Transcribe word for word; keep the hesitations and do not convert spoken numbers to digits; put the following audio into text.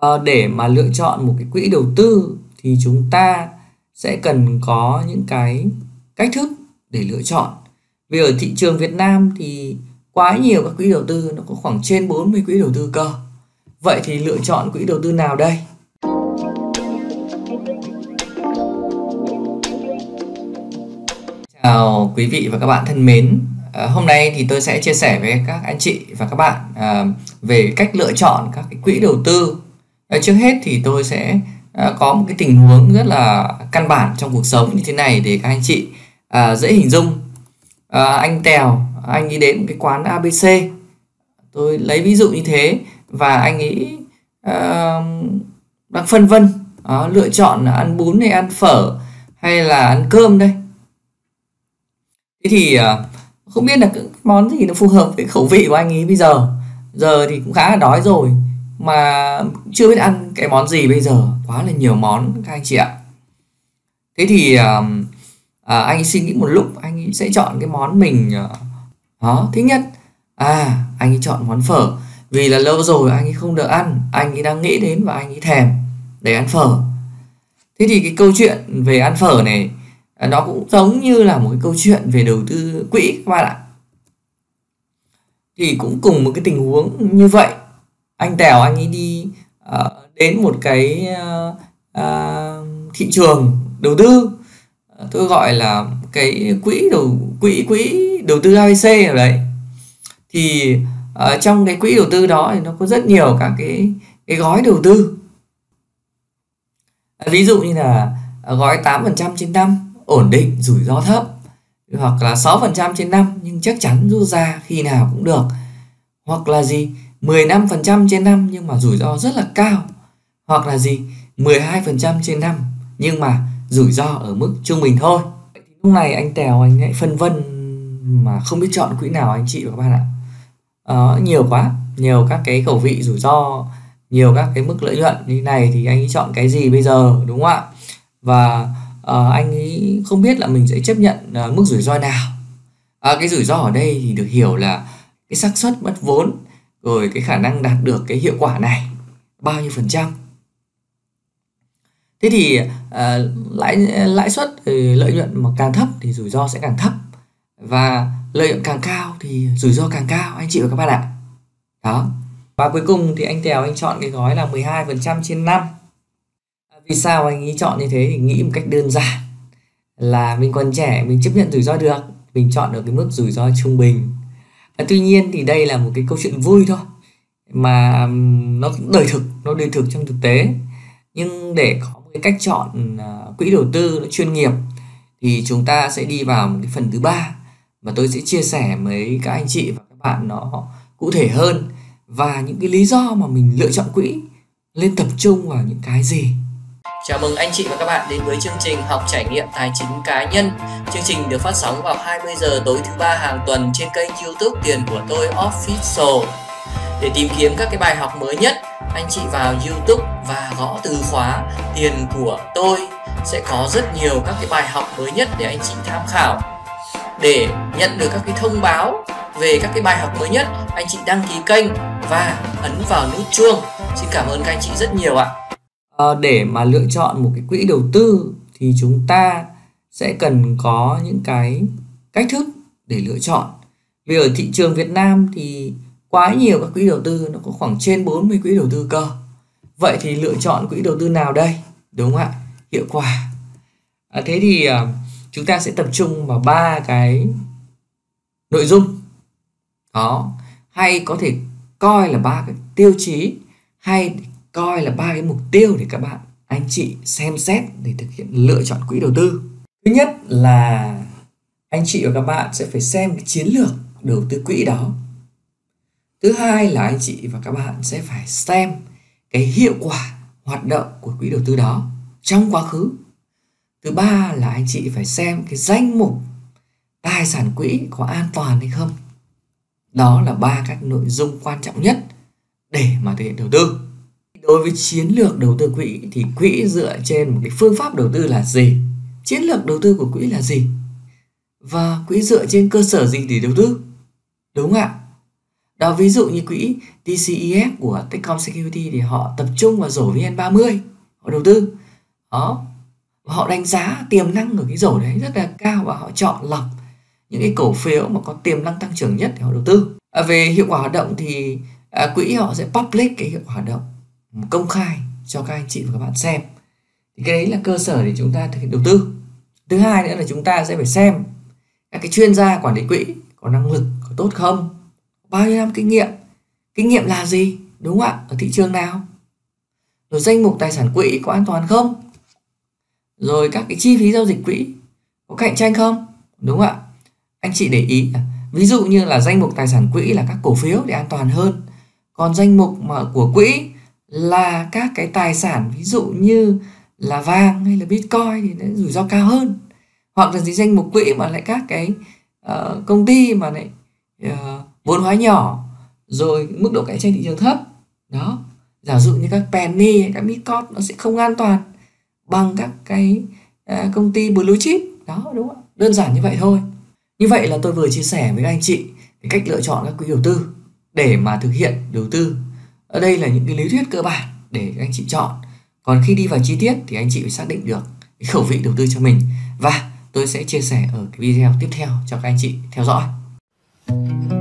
à, để mà lựa chọn một cái quỹ đầu tư thì chúng ta sẽ cần có những cái cách thức để lựa chọn. Vì ở thị trường Việt Nam thì quá nhiều các quỹ đầu tư, nó có khoảng trên bốn mươi quỹ đầu tư cơ. Vậy thì lựa chọn quỹ đầu tư nào đây? Chào quý vị và các bạn thân mến. À, hôm nay thì tôi sẽ chia sẻ với các anh chị và các bạn à, về cách lựa chọn các cái quỹ đầu tư. À, trước hết thì tôi sẽ à, có một cái tình huống rất là căn bản trong cuộc sống như thế này để các anh chị à, dễ hình dung. À, anh Tèo, anh đi đến một cái quán a bê xê, tôi lấy ví dụ như thế, và anh ấy à, đang phân vân à, lựa chọn là ăn bún hay ăn phở hay là ăn cơm đây. Thế thì à, không biết là cái món gì nó phù hợp với khẩu vị của anh ấy bây giờ. Giờ thì cũng khá là đói rồi mà chưa biết ăn cái món gì bây giờ, quá là nhiều món các anh chị ạ. Thế thì à, à, anh suy nghĩ một lúc, anh ấy sẽ chọn cái món mình à, đó thích nhất. À, anh ấy chọn món phở, vì là lâu rồi anh ấy không được ăn, anh ấy đang nghĩ đến và anh ấy thèm để ăn phở. Thế thì cái câu chuyện về ăn phở này nó cũng giống như là một cái câu chuyện về đầu tư quỹ các bạn ạ. Thì cũng cùng một cái tình huống như vậy, anh Tèo anh ấy đi uh, đến một cái uh, uh, thị trường đầu tư, uh, tôi gọi là cái quỹ đầu quỹ quỹ đầu tư a bê xê ở đấy. Thì uh, trong cái quỹ đầu tư đó thì nó có rất nhiều các cái cái gói đầu tư. Uh, ví dụ như là uh, gói tám phần trăm trên năm, ổn định, rủi ro thấp, hoặc là sáu phần trăm trên năm nhưng chắc chắn rút ra khi nào cũng được, hoặc là gì mười lăm phần trăm trên năm nhưng mà rủi ro rất là cao, hoặc là gì mười hai phần trăm trên năm nhưng mà rủi ro ở mức trung bình thôi. Lúc này anh Tèo anh lại phân vân mà không biết chọn quỹ nào anh chị và các bạn ạ. Ờ, nhiều quá, nhiều các cái khẩu vị rủi ro, nhiều các cái mức lợi nhuận như này thì anh ấy chọn cái gì bây giờ, đúng không ạ? Và Uh, anh ấy không biết là mình sẽ chấp nhận uh, mức rủi ro nào. Uh, cái rủi ro ở đây thì được hiểu là cái xác suất mất vốn, rồi cái khả năng đạt được cái hiệu quả này bao nhiêu phần trăm. Thế thì uh, lãi lãi suất thì lợi nhuận mà càng thấp thì rủi ro sẽ càng thấp, và lợi nhuận càng cao thì rủi ro càng cao anh chị và các bạn ạ. Đó. Và cuối cùng thì anh Tèo anh chọn cái gói là mười hai phần trăm trên năm. Vì sao anh ấy chọn như thế thì nghĩ một cách đơn giản là mình còn trẻ, mình chấp nhận rủi ro được, mình chọn được cái mức rủi ro trung bình. À, tuy nhiên thì đây là một cái câu chuyện vui thôi, mà nó đời thực, nó đời thực trong thực tế. Nhưng để có một cái cách chọn quỹ đầu tư nó chuyên nghiệp thì chúng ta sẽ đi vào một cái phần thứ ba, và tôi sẽ chia sẻ với các anh chị và các bạn nó cụ thể hơn, và những cái lý do mà mình lựa chọn quỹ nên tập trung vào những cái gì. Chào mừng anh chị và các bạn đến với chương trình Học Trải Nghiệm Tài Chính Cá Nhân. Chương trình được phát sóng vào hai mươi giờ tối thứ ba hàng tuần trên kênh YouTube Tiền Của Tôi Official. Để tìm kiếm các cái bài học mới nhất, anh chị vào YouTube và gõ từ khóa Tiền Của Tôi, sẽ có rất nhiều các cái bài học mới nhất để anh chị tham khảo. Để nhận được các cái thông báo về các cái bài học mới nhất, anh chị đăng ký kênh và ấn vào nút chuông. Xin cảm ơn các anh chị rất nhiều ạ. Để mà lựa chọn một cái quỹ đầu tư thì chúng ta sẽ cần có những cái cách thức để lựa chọn. Vì ở thị trường Việt Nam thì quá nhiều các quỹ đầu tư, nó có khoảng trên bốn mươi quỹ đầu tư cơ. Vậy thì lựa chọn quỹ đầu tư nào đây? Đúng không ạ? Hiệu quả. À, thế thì à, chúng ta sẽ tập trung vào ba cái nội dung. Đó, hay có thể coi là ba cái tiêu chí, hay coi là ba cái mục tiêu để các bạn anh chị xem xét để thực hiện lựa chọn quỹ đầu tư. Thứ nhất là anh chị và các bạn sẽ phải xem cái chiến lược đầu tư quỹ đó. Thứ hai là anh chị và các bạn sẽ phải xem cái hiệu quả hoạt động của quỹ đầu tư đó trong quá khứ. Thứ ba là anh chị phải xem cái danh mục tài sản quỹ có an toàn hay không. Đó là ba các nội dung quan trọng nhất để mà thực hiện đầu tư. Đối với chiến lược đầu tư quỹ thì quỹ dựa trên một cái phương pháp đầu tư là gì? Chiến lược đầu tư của quỹ là gì? Và quỹ dựa trên cơ sở gì để đầu tư? Đúng ạ. Đó, ví dụ như quỹ tê xê e ép của Techcom Security thì họ tập trung vào rổ vê en ba mươi, họ đầu tư. Đó, họ đánh giá tiềm năng của cái rổ đấy rất là cao và họ chọn lọc những cái cổ phiếu mà có tiềm năng tăng trưởng nhất để họ đầu tư. À, về hiệu quả hoạt động thì à, quỹ họ sẽ public cái hiệu quả hoạt động công khai cho các anh chị và các bạn xem. Thì cái đấy là cơ sở để chúng ta thực hiện đầu tư. Thứ hai nữa là chúng ta sẽ phải xem các cái chuyên gia quản lý quỹ có năng lực, có tốt không, bao nhiêu năm kinh nghiệm, kinh nghiệm là gì, đúng không ạ, ở thị trường nào, rồi danh mục tài sản quỹ có an toàn không, rồi các cái chi phí giao dịch quỹ có cạnh tranh không, đúng không ạ. Anh chị để ý, ví dụ như là danh mục tài sản quỹ là các cổ phiếu để an toàn hơn, còn danh mục mà của quỹ là các cái tài sản ví dụ như là vàng hay là Bitcoin thì nó rủi ro cao hơn, hoặc là gì danh mục quỹ mà lại các cái uh, công ty mà lại uh, vốn hóa nhỏ rồi mức độ cạnh tranh thị trường thấp. Đó, giả dụ như các penny hay các midcap nó sẽ không an toàn bằng các cái uh, công ty blue chip. Đó, đúng không? Đơn giản như vậy thôi. Như vậy là tôi vừa chia sẻ với các anh chị cái cách lựa chọn các quỹ đầu tư để mà thực hiện đầu tư. Ở đây là những cái lý thuyết cơ bản để các anh chị chọn. Còn khi đi vào chi tiết thì anh chị phải xác định được cái khẩu vị đầu tư cho mình. Và tôi sẽ chia sẻ ở cái video tiếp theo cho các anh chị theo dõi.